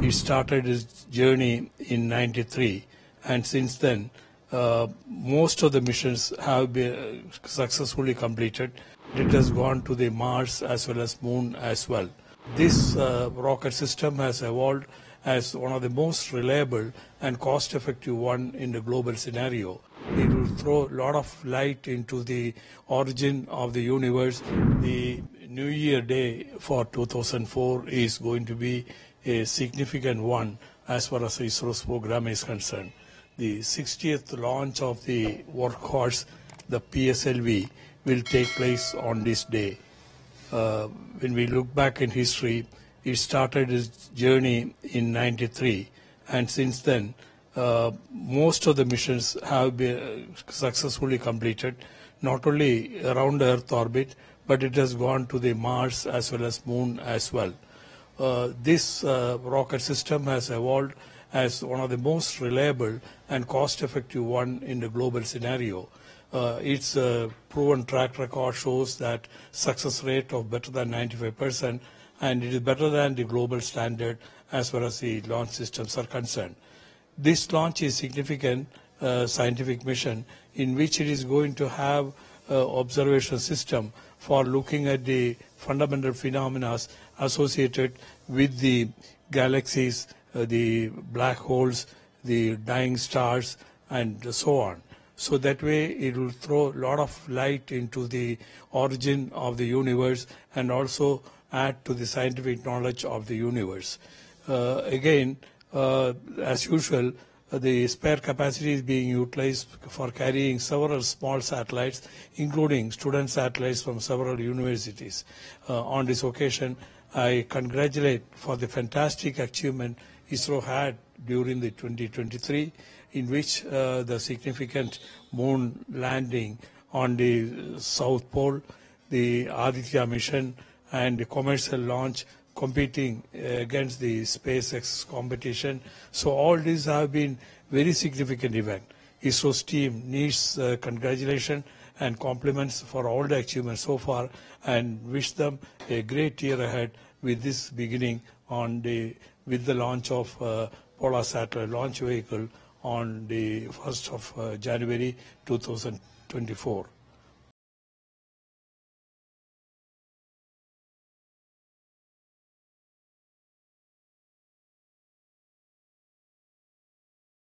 He started his journey in '93, and since then, most of the missions have been successfully completed. It has gone to the Mars as well as Moon as well. This rocket system has evolved as one of the most reliable and cost-effective one in the global scenario. It will throw a lot of light into the origin of the universe. The New Year Day for 2004 is going to be a significant one as far as ISRO's program is concerned. The 60th launch of the workhorse, the PSLV, will take place on this day. When we look back in history, it started its journey in '93, and since then, most of the missions have been successfully completed, not only around Earth orbit, but it has gone to the Mars as well as Moon as well. This rocket system has evolved as one of the most reliable and cost-effective one in the global scenario. Its proven track record shows that success rate of better than 95%, and it is better than the global standard as far as the launch systems are concerned. This launch is significant scientific mission in which it is going to have observation system for looking at the fundamental phenomena associated with the galaxies, the black holes, the dying stars, and so on. So that way it will throw a lot of light into the origin of the universe and also add to the scientific knowledge of the universe. As usual, the spare capacity is being utilized for carrying several small satellites, including student satellites from several universities. On this occasion, I congratulate for the fantastic achievement ISRO had during the 2023, in which the significant moon landing on the South Pole, the Aditya mission, and the commercial launch competing against the SpaceX competition. So all these have been very significant events. ISRO's team needs congratulations and compliments for all the achievements so far, and wish them a great year ahead with this beginning with the launch of Polar Satellite Launch Vehicle on the 1st of January 2024.